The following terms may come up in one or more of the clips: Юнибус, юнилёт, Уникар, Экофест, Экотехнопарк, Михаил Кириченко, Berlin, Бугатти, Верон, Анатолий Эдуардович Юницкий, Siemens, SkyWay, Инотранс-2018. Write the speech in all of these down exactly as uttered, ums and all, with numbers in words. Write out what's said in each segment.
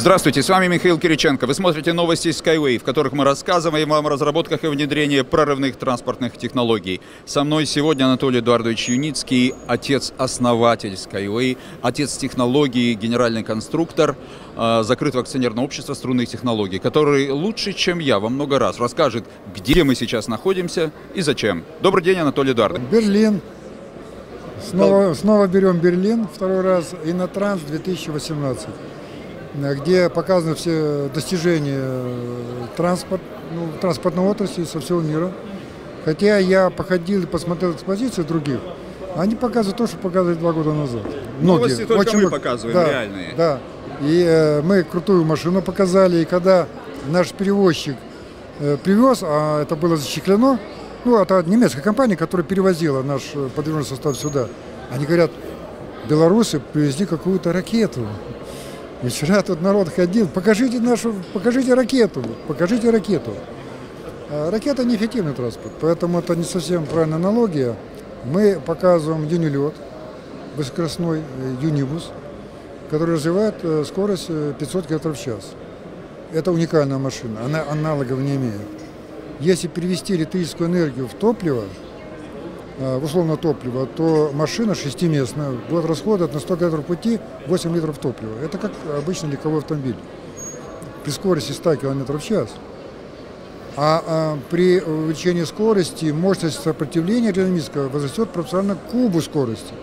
Здравствуйте, с вами Михаил Кириченко. Вы смотрите новости SkyWay, в которых мы рассказываем вам о разработках и внедрении прорывных транспортных технологий. Со мной сегодня Анатолий Эдуардович Юницкий, отец-основатель SkyWay, отец технологии, генеральный конструктор э, закрытого акционерного общества струнных технологий, который лучше, чем я, во много раз расскажет, где мы сейчас находимся и зачем. Добрый день, Анатолий Эдуардович. Берлин. Снова, снова берем Берлин, второй раз, Инотранс две тысячи восемнадцать. Где показаны все достижения транспорт, ну, транспортной отрасли со всего мира. Хотя я походил и посмотрел экспозиции других, они показывают то, что показывали два года назад. Многие. Ну, очень мы показываем, да, реальные. Да. И э, мы крутую машину показали, и когда наш перевозчик э, привез, а это было зачеклено, ну, это немецкая компания, которая перевозила наш подвижной состав сюда, они говорят, белорусы привезли какую-то ракету. И вчера тут народ ходил, покажите нашу, покажите ракету, покажите ракету. Ракета неэффективный транспорт, поэтому это не совсем правильная аналогия. Мы показываем юнилёт, высокоскоростной Юнибус, который развивает скорость пятьсот километров в час. Это уникальная машина, она аналогов не имеет. Если перевести электрическую энергию в топливо, в условно топливо, то машина шестиместная будет расходовать на сто километров пути восемь литров топлива. Это как обычный легковой автомобиль при скорости сто километров в час. А, а при увеличении скорости мощность сопротивления аэродинамического возрастет пропорционально кубу скорости.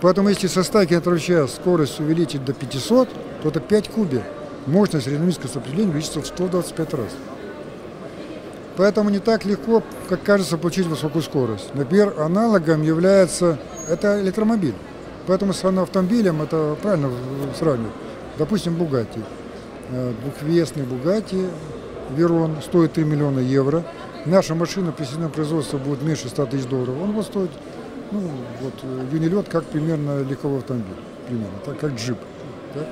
Поэтому если со ста километров в час скорость увеличить до пятисот, то это пять кубе. Мощность аэродинамического сопротивления увеличится в сто двадцать пять раз. Поэтому не так легко, как кажется, получить высокую скорость. Например, аналогом является это электромобиль. Поэтому с автомобилем это правильно сравнивать. Допустим, Бугатти. Двухвестный Бугатти Верон стоит три миллиона евро. Наша машина при серийном производстве будет меньше ста тысяч долларов. Он вот стоит, ну, вот, юнилёт, как примерно легковой автомобиль, примерно, так, как джип. Так?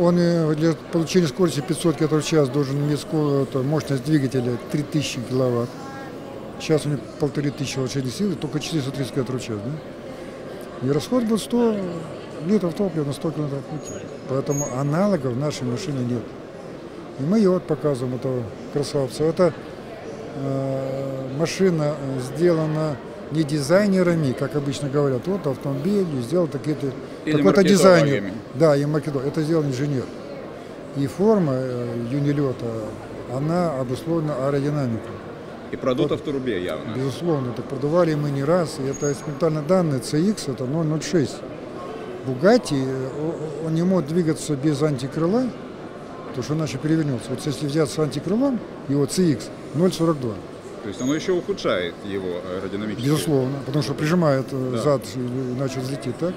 Он для получения скорости пятьсот километров в час должен иметь мощность двигателя три тысячи киловатт. Сейчас у него полторы тысячи лошадиных сил, только четыреста тридцать километров в час. Да? И расход был сто литров топлива на сто километров пути. Поэтому аналогов в нашей машине нет. И мы ее вот показываем, этого красавца. Эта э, машина сделана не дизайнерами, как обычно говорят, вот автомобиль сделал такие-то, какой-то дизайнер. Да, и маркетолог. Это сделал инженер. И форма э, юнилёта, она обусловлена аэродинамикой. И продута вот, в трубе явно. Безусловно, так продували мы не раз. И это экспериментальные данные си икс, это ноль ноль шесть. Бугатти, он не мог двигаться без антикрыла, потому что иначе перевернется. Вот если взять с антикрылом, его си икс ноль сорок два. То есть оно еще ухудшает его аэродинамические... Безусловно, потому что прижимает, да, зад, иначе взлетит, так?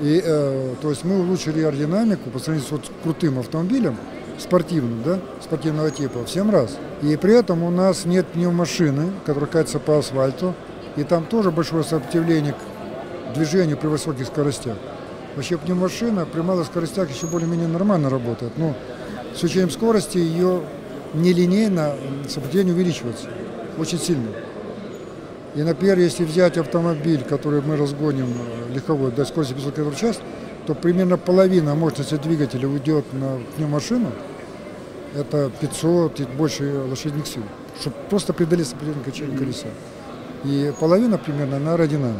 И, э, то есть мы улучшили аэродинамику по сравнению с вот крутым автомобилем, спортивным, да, спортивного типа, в семь раз. И при этом у нас нет пневмашины, которая катится по асфальту, и там тоже большое сопротивление к движению при высоких скоростях. Вообще пневмашина при малых скоростях еще более-менее нормально работает, но с учением скорости ее нелинейно сопротивление увеличивается. Очень сильно. И, например, если взять автомобиль, который мы разгоним легковой до скорости пятьсот километров в час, то примерно половина мощности двигателя уйдет на пневмашину. Это пятьсот и больше лошадиных сил. Чтобы просто придали сопротивление качению колеса. И половина примерно на аэродинамике.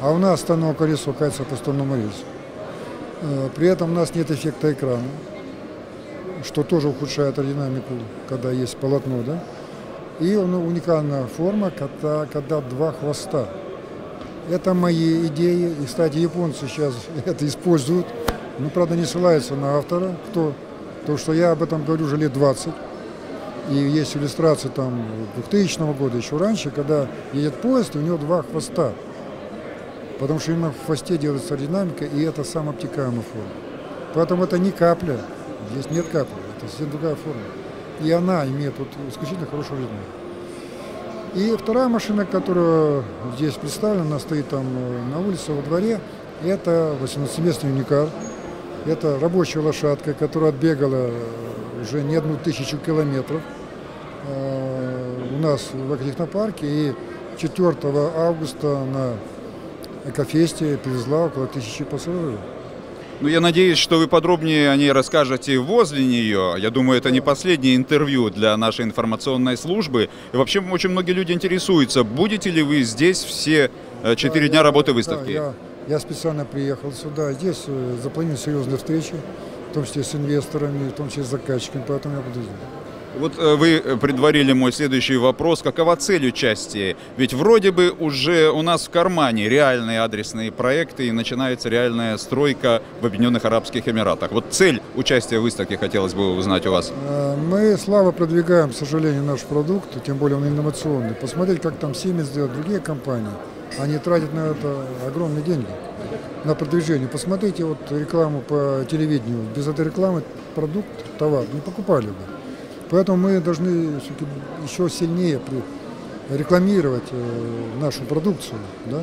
А у нас стальное колесо катится по стальному рельсу. При этом у нас нет эффекта экрана, что тоже ухудшает аэродинамику, когда есть полотно, да? И ну, уникальная форма, когда, когда два хвоста. Это мои идеи. И, кстати, японцы сейчас это используют. Но, правда, не ссылаются на автора. Кто? Потому что я об этом говорю уже лет двадцать. И есть иллюстрации там двухтысячного года, еще раньше, когда едет поезд, и у него два хвоста. Потому что именно в хвосте делается аэродинамика, и это самообтекаемая форма. Поэтому это не капля. Здесь нет капли. Это совсем другая форма. И она имеет вот исключительно хорошую ритму. И вторая машина, которая здесь представлена, она стоит там на улице, во дворе, это восемнадцатиместный уникар. Это рабочая лошадка, которая отбегала уже не одну тысячу километров у нас в Экотехнопарке. И четвёртого августа на Экофесте привезла около тысячи пассажиров. Ну, я надеюсь, что вы подробнее о ней расскажете возле нее. Я думаю, это не последнее интервью для нашей информационной службы. И вообще, очень многие люди интересуются, будете ли вы здесь все четыре да, дня я, работы выставки? Да, я, я специально приехал сюда. Здесь запланированы серьезные встречи, в том числе с инвесторами, в том числе с заказчиками, поэтому я буду здесь. Вот вы предварили мой следующий вопрос. Какова цель участия? Ведь вроде бы уже у нас в кармане реальные адресные проекты и начинается реальная стройка в Объединенных Арабских Эмиратах. Вот цель участия в выставке хотелось бы узнать у вас. Мы слабо продвигаем, к сожалению, наш продукт, тем более он инновационный. Посмотреть, как там Siemens делают, другие компании. Они тратят на это огромные деньги, на продвижение. Посмотрите вот рекламу по телевидению. Без этой рекламы продукт, товар не покупали бы. Поэтому мы должны еще сильнее рекламировать нашу продукцию. Да?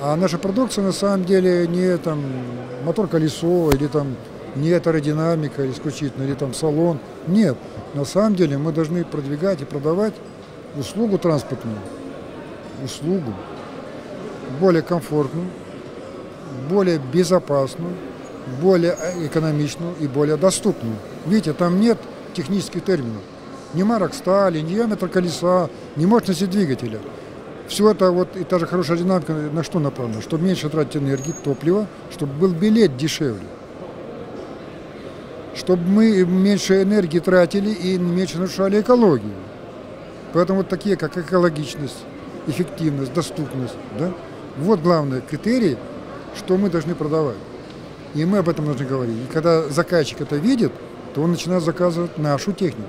А наша продукция на самом деле не там мотор-колесо, или там не аэродинамика исключительно, или там салон. Нет, на самом деле мы должны продвигать и продавать услугу транспортную, услугу более комфортную, более безопасную, более экономичную и более доступную. Видите, там нет технических терминов. Ни марок стали, ни диаметр колеса, ни мощности двигателя. Все это вот, и та же хорошая динамика на что направлена? Чтобы меньше тратить энергии, топлива, чтобы был билет дешевле. Чтобы мы меньше энергии тратили и меньше нарушали экологию. Поэтому вот такие, как экологичность, эффективность, доступность. Да? Вот главные критерии, что мы должны продавать. И мы об этом должны говорить. И когда заказчик это видит, то он начинает заказывать нашу технику,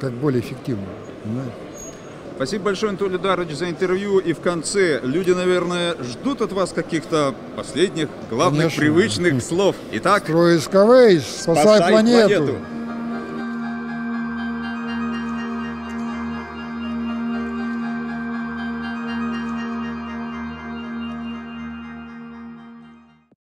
как более эффективную. Понимаете? Спасибо большое, Анатолий Эдуардович, за интервью. И в конце люди, наверное, ждут от вас каких-то последних, главных, конечно, привычных слов. Итак, строй SkyWay, спасай, спасай планету! планету.